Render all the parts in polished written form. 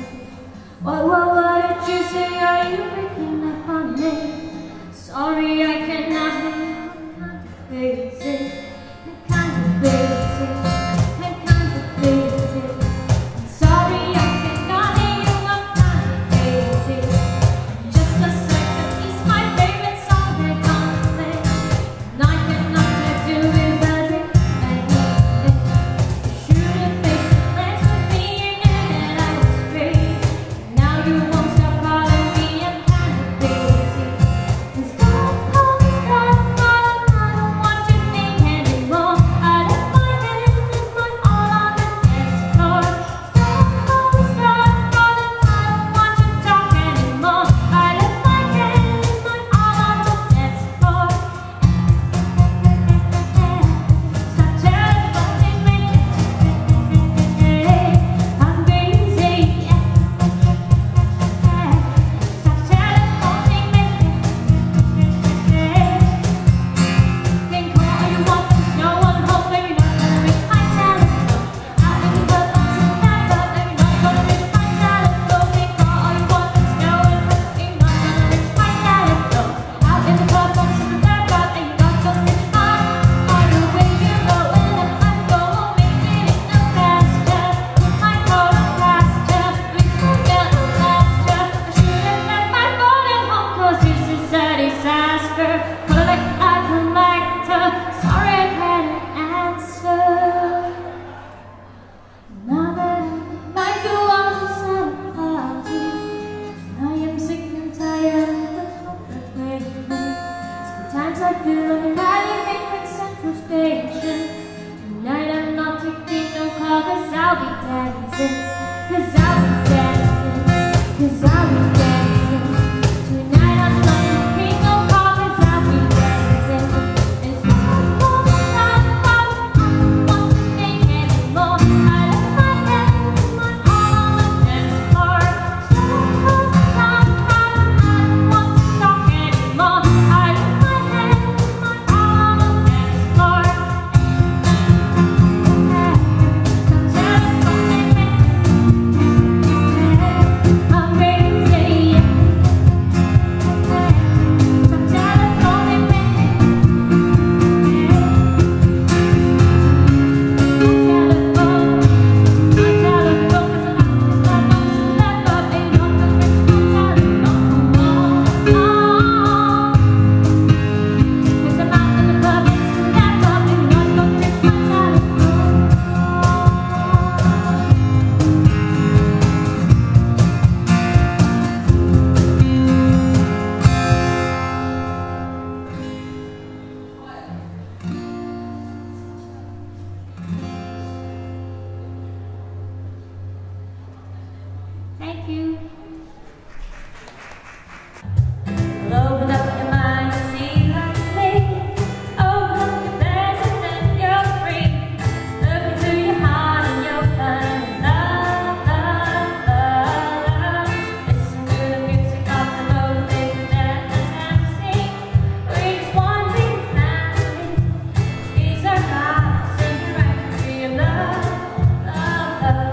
What did you say? Are you breaking up on me? Sorry, I cannot contemplate it. I can't contemplate it. I can't contemplate it. I'm sorry, I cannot hear you. I can't contemplate it. Just a second is my favorite song I can't play. And I cannot do it better than you. You should have faced the plans with me and then I was free. Now you won't stop following me. I can't contemplate it. Tonight I'm not taking no call, 'cause I'll be dancing, 'cause I'll be dancing, 'cause I'll be dancing. Thank you. Well, open up your mind to see like me. Open up your plans and then you're free. Look into your heart and you'll find love, love, love, love. Listen to the music of the road, baby, that is empty. We just want to be happy. These are hearts and you're right to your love. Love, love.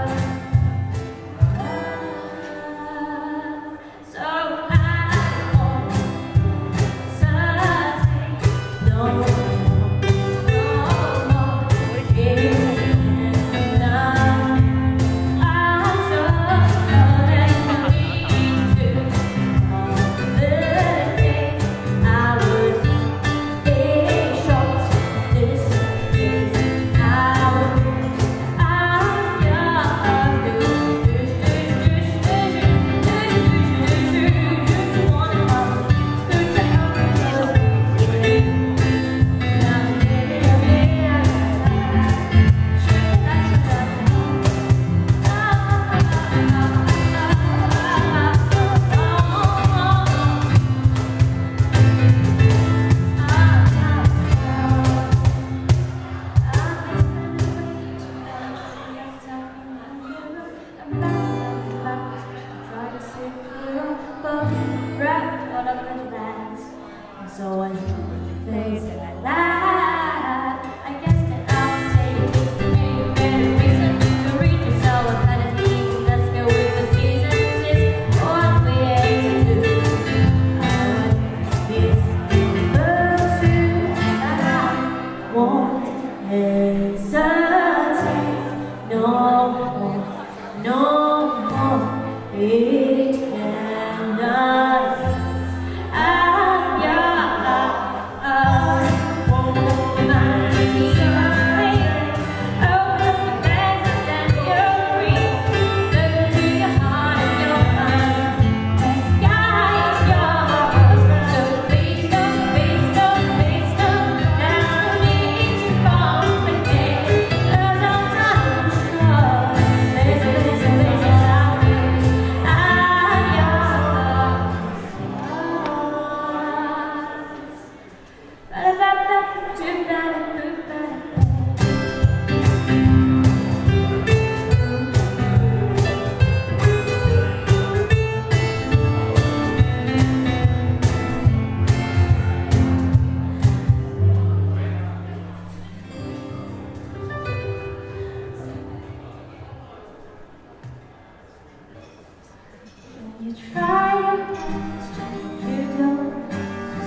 You try your best, you don't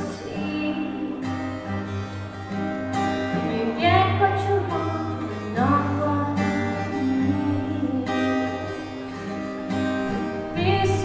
succeed. You get what you want, but not what you need.